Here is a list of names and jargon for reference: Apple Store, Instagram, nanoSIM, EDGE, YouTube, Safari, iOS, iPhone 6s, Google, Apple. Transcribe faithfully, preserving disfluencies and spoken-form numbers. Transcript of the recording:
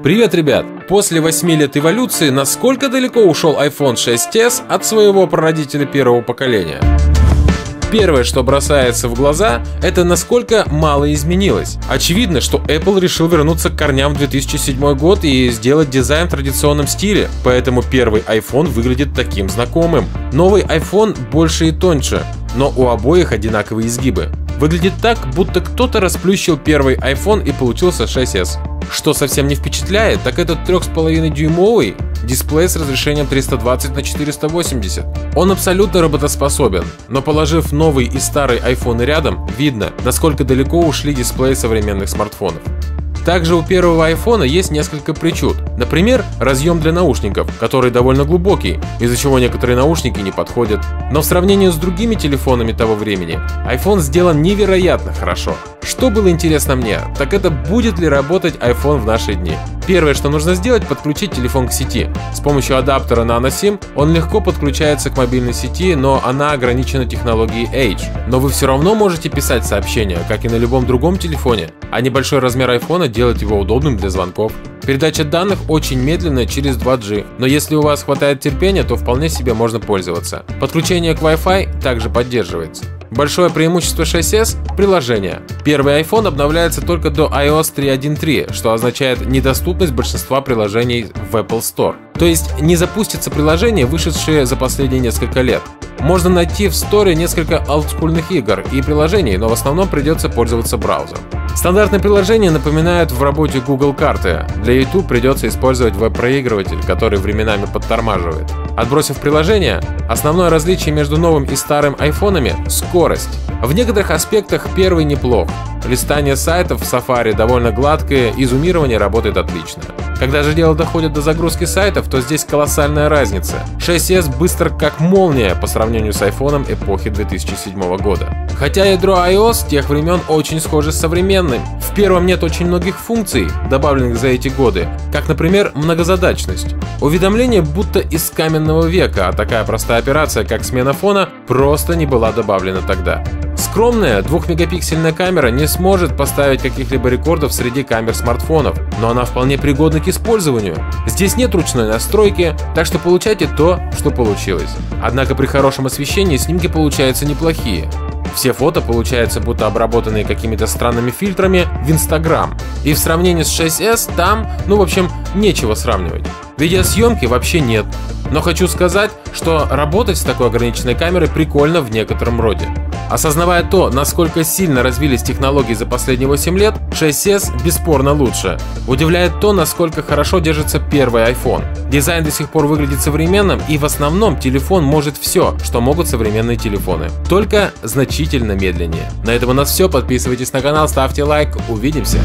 Привет, ребят! После восьми лет эволюции насколько далеко ушел iPhone шесть эс от своего прародителя первого поколения? Первое, что бросается в глаза, это насколько мало изменилось. Очевидно, что Apple решил вернуться к корням в две тысячи седьмой год и сделать дизайн в традиционном стиле, поэтому первый iPhone выглядит таким знакомым. Новый iPhone больше и тоньше, но у обоих одинаковые изгибы. Выглядит так, будто кто-то расплющил первый iPhone и получился шесть эс. Что совсем не впечатляет, так это три и пять десятых дюймовый дисплей с разрешением триста двадцать на четыреста восемьдесят. Он абсолютно работоспособен, но положив новый и старый iPhone рядом, видно, насколько далеко ушли дисплеи современных смартфонов. Также у первого iPhone есть несколько причуд. Например, разъем для наушников, который довольно глубокий, из-за чего некоторые наушники не подходят. Но в сравнении с другими телефонами того времени, iPhone сделан невероятно хорошо. Что было интересно мне, так это будет ли работать iPhone в наши дни. Первое, что нужно сделать, подключить телефон к сети. С помощью адаптера nanoSIM он легко подключается к мобильной сети, но она ограничена технологией EDGE. Но вы все равно можете писать сообщения, как и на любом другом телефоне, а небольшой размер iPhone делает его удобным для звонков. Передача данных очень медленная через два джи, но если у вас хватает терпения, то вполне себе можно пользоваться. Подключение к Wi-Fi также поддерживается. Большое преимущество шесть эс – приложение. Первый iPhone обновляется только до iOS три точка один точка три, что означает недоступность большинства приложений в Apple Store. То есть не запустятся приложения, вышедшие за последние несколько лет. Можно найти в Store несколько олдскульных игр и приложений, но в основном придется пользоваться браузером. Стандартные приложения напоминают в работе Google карты. Для YouTube придется использовать веб-проигрыватель, который временами подтормаживает. Отбросив приложение, основное различие между новым и старым айфонами — скорость. В некоторых аспектах первый неплох. Листание сайтов в Safari довольно гладкое, и зумирование работает отлично. Когда же дело доходит до загрузки сайтов, то здесь колоссальная разница. шесть эс быстро как молния по сравнению с iPhone эпохи две тысячи седьмого года. Хотя ядро iOS тех времен очень схоже с современным. В первом нет очень многих функций, добавленных за эти годы, как, например, многозадачность. Уведомления будто из каменного века, а такая простая операция, как смена фона, просто не была добавлена тогда. Скромная двухмегапиксельная камера не сможет поставить каких-либо рекордов среди камер смартфонов, но она вполне пригодна к использованию. Здесь нет ручной настройки, так что получайте то, что получилось. Однако при хорошем освещении снимки получаются неплохие. Все фото получаются будто обработанные какими-то странными фильтрами в Instagram. И в сравнении с шесть эс там, ну в общем, нечего сравнивать. Видеосъемки вообще нет. Но хочу сказать, что работать с такой ограниченной камерой прикольно в некотором роде. Осознавая то, насколько сильно развились технологии за последние восемь лет, шесть эс бесспорно лучше. Удивляет то, насколько хорошо держится первый iPhone. Дизайн до сих пор выглядит современным, и в основном телефон может все, что могут современные телефоны. Только значительно медленнее. На этом у нас все. Подписывайтесь на канал, ставьте лайк. Увидимся!